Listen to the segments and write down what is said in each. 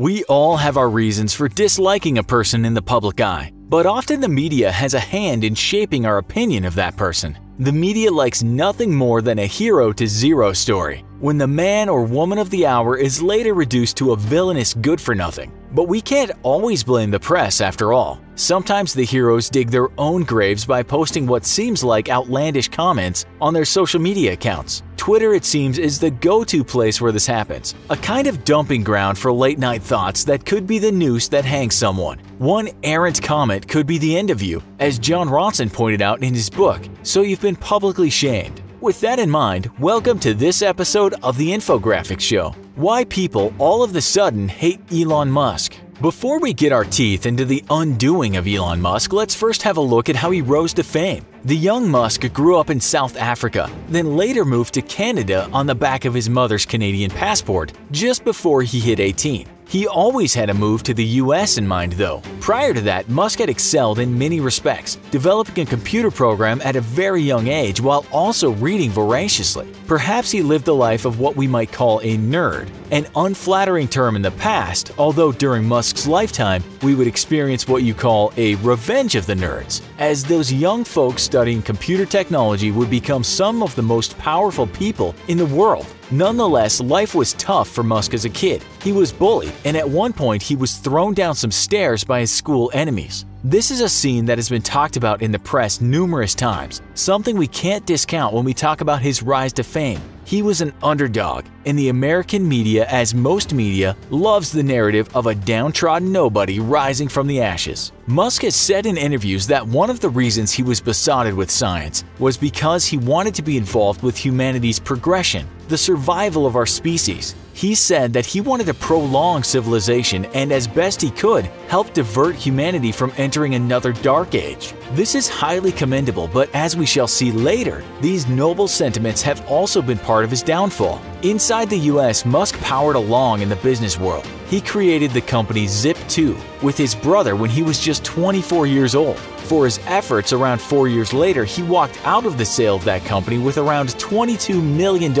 We all have our reasons for disliking a person in the public eye, but often the media has a hand in shaping our opinion of that person. The media likes nothing more than a hero to zero story, when the man or woman of the hour is later reduced to a villainous good-for-nothing. But we can't always blame the press after all. Sometimes the heroes dig their own graves by posting what seems like outlandish comments on their social media accounts. Twitter, it seems, is the go-to place where this happens, a kind of dumping ground for late-night thoughts that could be the noose that hangs someone. One errant comment could be the end of you, as Jon Ronson pointed out in his book, So You've Been Publicly Shamed. With that in mind, welcome to this episode of the Infographics Show, why people all of a sudden hate Elon Musk. Before we get our teeth into the undoing of Elon Musk, let's first have a look at how he rose to fame. The young Musk grew up in South Africa, then later moved to Canada on the back of his mother's Canadian passport just before he hit 18. He always had a move to the U.S. in mind, though. Prior to that, Musk had excelled in many respects, developing a computer program at a very young age while also reading voraciously. Perhaps he lived the life of what we might call a nerd, an unflattering term in the past, although during Musk's lifetime, we would experience what you call a revenge of the nerds, as those young folks studying computer technology would become some of the most powerful people in the world. Nonetheless, life was tough for Musk as a kid. He was bullied, and at one point he was thrown down some stairs by his school enemies. This is a scene that has been talked about in the press numerous times, something we can't discount when we talk about his rise to fame. He was an underdog, and the American media, as most media, loves the narrative of a downtrodden nobody rising from the ashes. Musk has said in interviews that one of the reasons he was besotted with science was because he wanted to be involved with humanity's progression, the survival of our species. He said that he wanted to prolong civilization and, as best he could, help divert humanity from entering another dark age. This is highly commendable, but as we shall see later, these noble sentiments have also been part of his downfall. Inside the US, Musk powered along in the business world. He created the company Zip2 with his brother when he was just 24 years old. For his efforts, around 4 years later, he walked out of the sale of that company with around $22 million.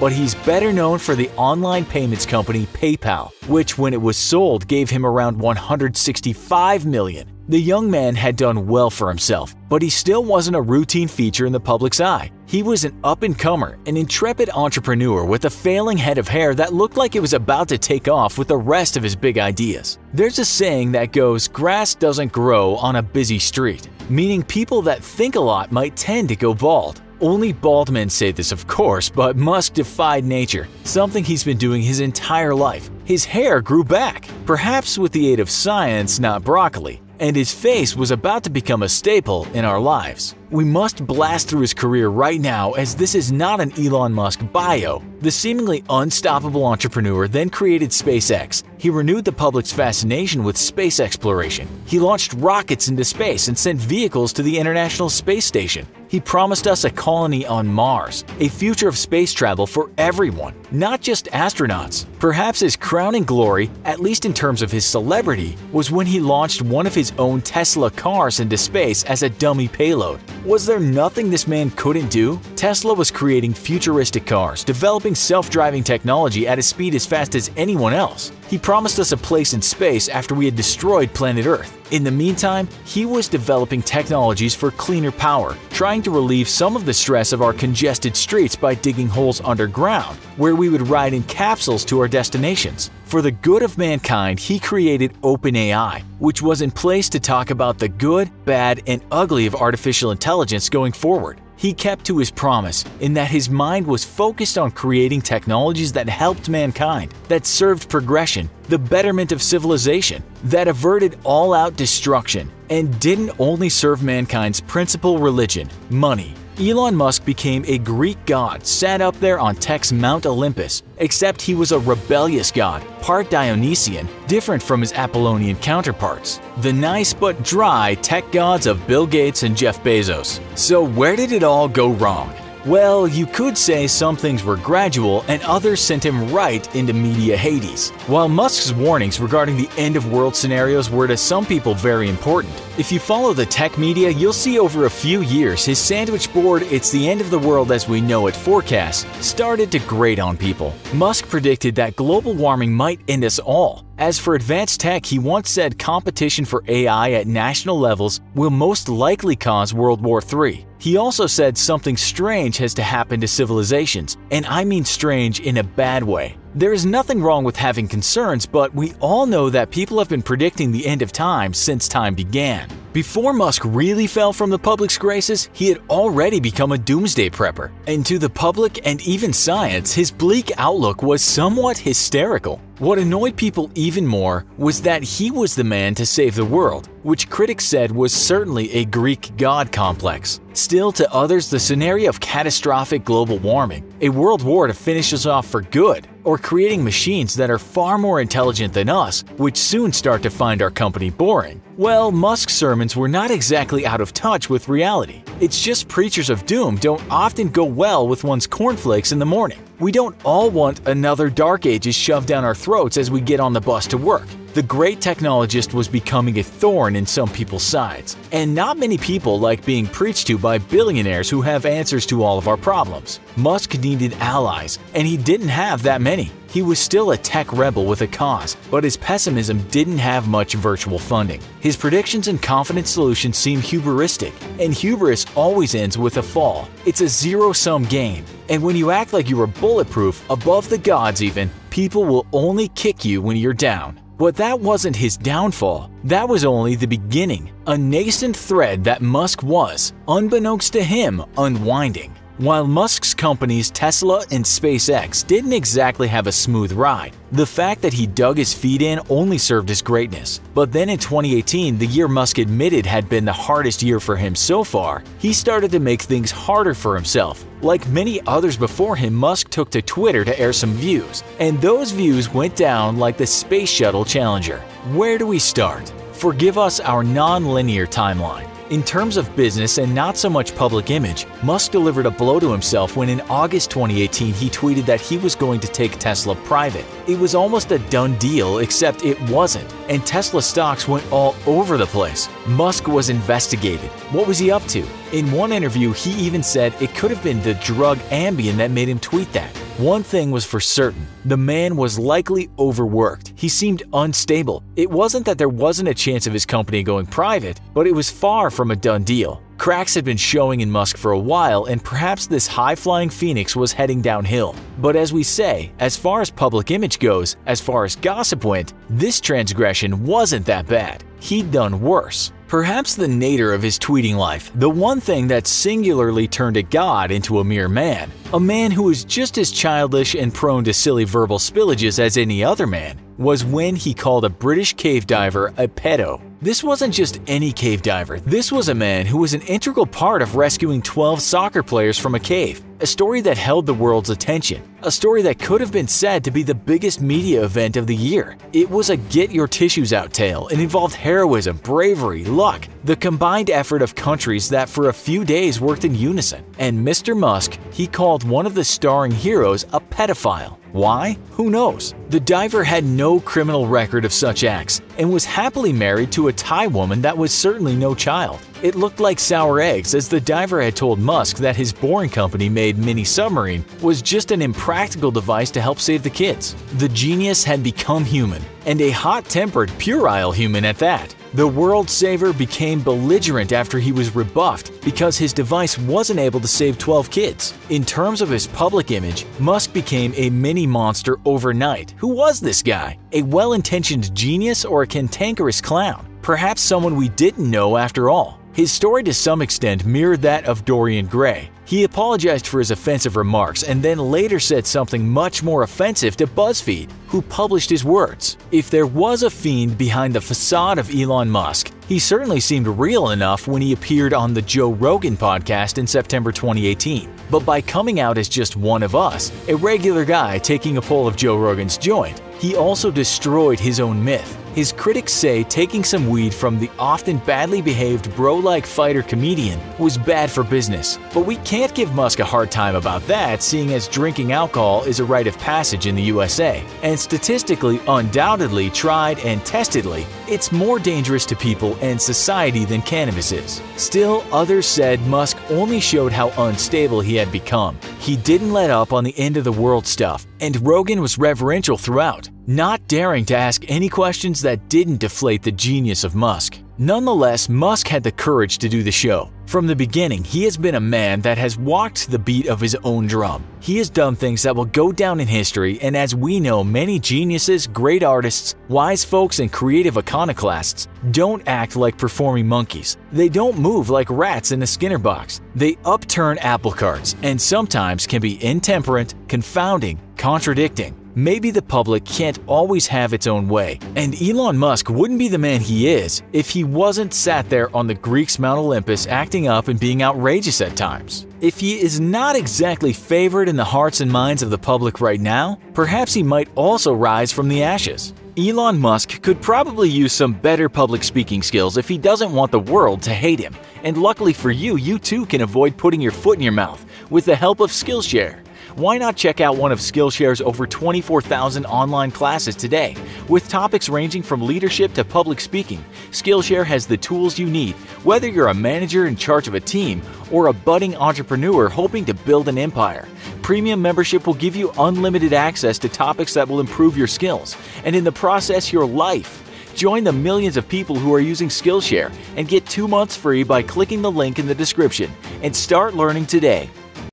But he's better known for the online payments company PayPal, which when it was sold gave him around $165 million. The young man had done well for himself, but he still wasn't a routine feature in the public's eye. He was an up-and-comer, an intrepid entrepreneur with a failing head of hair that looked like it was about to take off with the rest of his big ideas. There's a saying that goes, "Grass doesn't grow on a busy street," meaning people that think a lot might tend to go bald. Only bald men say this, of course, but Musk defied nature, something he's been doing his entire life. His hair grew back, perhaps with the aid of science, not broccoli, and his face was about to become a staple in our lives. We must blast through his career right now, as this is not an Elon Musk bio. The seemingly unstoppable entrepreneur then created SpaceX. He renewed the public's fascination with space exploration. He launched rockets into space and sent vehicles to the International Space Station. He promised us a colony on Mars, a future of space travel for everyone, not just astronauts. Perhaps his crowning glory, at least in terms of his celebrity, was when he launched one of his own Tesla cars into space as a dummy payload. Was there nothing this man couldn't do? Tesla was creating futuristic cars, developing self-driving technology at a speed as fast as anyone else. He promised us a place in space after we had destroyed planet Earth. In the meantime, he was developing technologies for cleaner power, trying to relieve some of the stress of our congested streets by digging holes underground, where we would ride in capsules to our destinations. For the good of mankind, he created OpenAI, which was in place to talk about the good, bad, and ugly of artificial intelligence going forward. He kept to his promise in that his mind was focused on creating technologies that helped mankind, that served progression, the betterment of civilization, that averted all-out destruction, and didn't only serve mankind's principal religion, money. Elon Musk became a Greek god sat up there on tech's Mount Olympus, except he was a rebellious god, part Dionysian, different from his Apollonian counterparts, the nice but dry tech gods of Bill Gates and Jeff Bezos. So where did it all go wrong? Well, you could say some things were gradual and others sent him right into media Hades. While Musk's warnings regarding the end-of-world scenarios were to some people very important, if you follow the tech media, you'll see over a few years his sandwich board "It's the End of the World as We Know It" forecast started to grate on people. Musk predicted that global warming might end us all, As for advanced tech, he once said competition for AI at national levels will most likely cause World War III. He also said something strange has to happen to civilizations, and I mean strange in a bad way. There is nothing wrong with having concerns, but we all know that people have been predicting the end of time since time began. Before Musk really fell from the public's graces, he had already become a doomsday prepper, and to the public and even science, his bleak outlook was somewhat hysterical. What annoyed people even more was that he was the man to save the world, which critics said was certainly a Greek god complex. Still, to others, the scenario of catastrophic global warming, a world war to finish us off for good, or creating machines that are far more intelligent than us, which soon start to find our company boring. Well, Musk's sermons were not exactly out of touch with reality. It's just preachers of doom don't often go well with one's cornflakes in the morning. We don't all want another Dark Ages shoved down our throats as we get on the bus to work. The great technologist was becoming a thorn in some people's sides, and not many people like being preached to by billionaires who have answers to all of our problems. Musk needed allies, and he didn't have that many. He was still a tech rebel with a cause, but his pessimism didn't have much virtual funding. His predictions and confident solutions seem hubristic, and hubris always ends with a fall. It's a zero-sum game, and when you act like you are bulletproof, above the gods even, people will only kick you when you're down. But that wasn't his downfall. That was only the beginning, a nascent thread that Musk was, unbeknownst to him, unwinding. While Musk's companies Tesla and SpaceX didn't exactly have a smooth ride, the fact that he dug his feet in only served his greatness. But then in 2018, the year Musk admitted had been the hardest year for him so far, he started to make things harder for himself. Like many others before him, Musk took to Twitter to air some views, and those views went down like the Space Shuttle Challenger. Where do we start? Forgive us our non-linear timeline. In terms of business and not so much public image, Musk delivered a blow to himself when in August 2018 he tweeted that he was going to take Tesla private. It was almost a done deal, except it wasn't, and Tesla stocks went all over the place. Musk was investigated. What was he up to? In one interview, he even said it could have been the drug Ambien that made him tweet that. One thing was for certain, the man was likely overworked. He seemed unstable. It wasn't that there wasn't a chance of his company going private, but it was far from a done deal. Cracks had been showing in Musk for a while, and perhaps this high-flying phoenix was heading downhill. But as we say, as far as public image goes, as far as gossip went, this transgression wasn't that bad. He'd done worse. Perhaps the nadir of his tweeting life, the one thing that singularly turned a god into a mere man, a man who is just as childish and prone to silly verbal spillages as any other man, was when he called a British cave diver a pedo. This wasn't just any cave diver, this was a man who was an integral part of rescuing 12 soccer players from a cave, a story that held the world's attention, a story that could have been said to be the biggest media event of the year. It was a get your tissues out tale and involved heroism, bravery, luck, the combined effort of countries that for a few days worked in unison. And Mr. Musk, he called one of the starring heroes a pedophile. Why? Who knows? The diver had no criminal record of such acts and was happily married to a Thai woman that was certainly no child. It looked like sour eggs, as the diver had told Musk that his Boring Company made mini submarine was just an impractical device to help save the kids. The genius had become human, and a hot-tempered, puerile human at that. The world saver became belligerent after he was rebuffed because his device wasn't able to save 12 kids. In terms of his public image, Musk became a mini monster overnight. Who was this guy? A well-intentioned genius or a cantankerous clown? Perhaps someone we didn't know after all. His story to some extent mirrored that of Dorian Gray. He apologized for his offensive remarks and then later said something much more offensive to BuzzFeed, who published his words. If there was a fiend behind the facade of Elon Musk, he certainly seemed real enough when he appeared on the Joe Rogan podcast in September 2018. But by coming out as just one of us, a regular guy taking a pull of Joe Rogan's joint, he also destroyed his own myth. His critics say taking some weed from the often badly behaved bro-like fighter comedian was bad for business, but we can't give Musk a hard time about that, seeing as drinking alcohol is a rite of passage in the USA, and statistically, undoubtedly, tried and testedly, it's more dangerous to people and society than cannabis is. Still, others said Musk only showed how unstable he had become. He didn't let up on the end-of-the-world stuff, and Rogan was reverential throughout. not daring to ask any questions that didn't deflate the genius of Musk. Nonetheless, Musk had the courage to do the show. From the beginning, he has been a man that has walked the beat of his own drum. He has done things that will go down in history, and as we know, many geniuses, great artists, wise folks, and creative iconoclasts don't act like performing monkeys. They don't move like rats in a Skinner box. They upturn apple carts, and sometimes can be intemperate, confounding, contradicting. Maybe the public can't always have its own way, and Elon Musk wouldn't be the man he is if he wasn't sat there on the Greeks' Mount Olympus acting up and being outrageous at times. If he is not exactly favored in the hearts and minds of the public right now, perhaps he might also rise from the ashes. Elon Musk could probably use some better public speaking skills if he doesn't want the world to hate him, and luckily for you, you too can avoid putting your foot in your mouth with the help of Skillshare. Why not check out one of Skillshare's over 24,000 online classes today? With topics ranging from leadership to public speaking, Skillshare has the tools you need, whether you're a manager in charge of a team or a budding entrepreneur hoping to build an empire. Premium membership will give you unlimited access to topics that will improve your skills and, in the process, your life. Join the millions of people who are using Skillshare and get 2 months free by clicking the link in the description and start learning today.